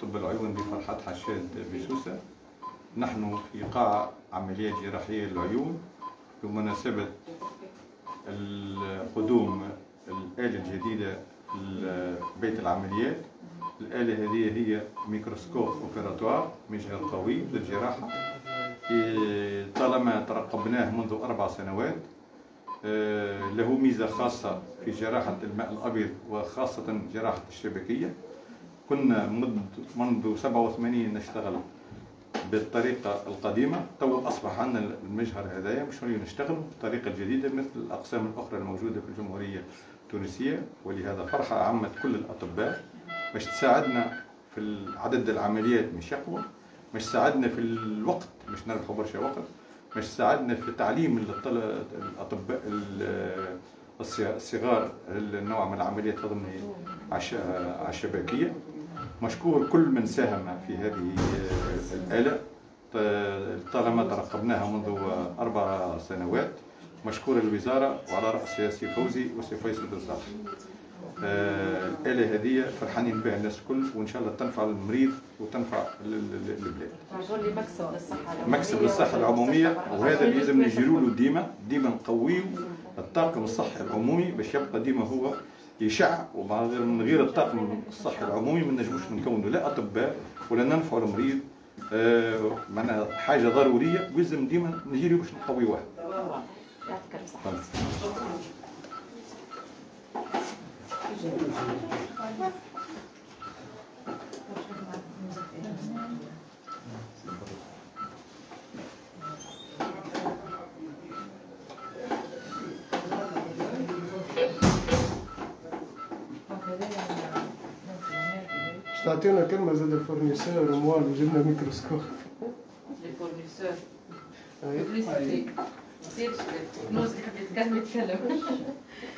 طب العيون بفرحات حشاد بسوسة. نحن في قاع عمليات جراحية للعيون بمناسبة قدوم الآلة الجديدة لبيت العمليات. الآلة هذه هي ميكروسكوب أوبيراتوار، مجهر قوي للجراحة، طالما ترقبناه منذ 4 سنوات. له ميزة خاصة في جراحة الماء الأبيض وخاصة جراحة الشبكية. كنا منذ 87 نشتغل بالطريقة القديمة، تو أصبح عندنا المجهر هذايا مش نشتغل بالطريقة الجديدة مثل الأقسام الأخرى الموجودة في الجمهورية التونسية، ولهذا فرحة عمت كل الأطباء باش تساعدنا في عدد العمليات مش يقوى، باش تساعدنا في الوقت مش نربحوا برشا وقت، باش تساعدنا في تعليم الأطباء الصغار النوع من العمليات تضمني على الشبكية. مشكور كل من ساهم في هذه الآلة طالما ترقبناها منذ 4 سنوات. مشكور الوزارة وعلى رأسها سي فوزي وسي فيصل بن صالح. الآلة هذه فرحانين بها الناس الكل، وإن شاء الله تنفع للمريض وتنفع للبلاد. مكسب للصحة العمومية، مكسب للصحة العمومية، وهذا لازم نجيروا له ديما نقويوا الطاقم الصحي العمومي باش يبقى ديما هو يشع. ومن غير الطاقم الصحي العمومي ما نجموش نكونوا لا أطباء ولا ننفعوا المريض. معناها حاجة ضرورية ولازم ديما نجيروا باش نقويوها. يعطيك الف صحة. تعطينا كلمة زاد الفورنيسور موال وجبنا ميكروسكوب. الفورنيسور بليستيك. نوصل قبل الكلام.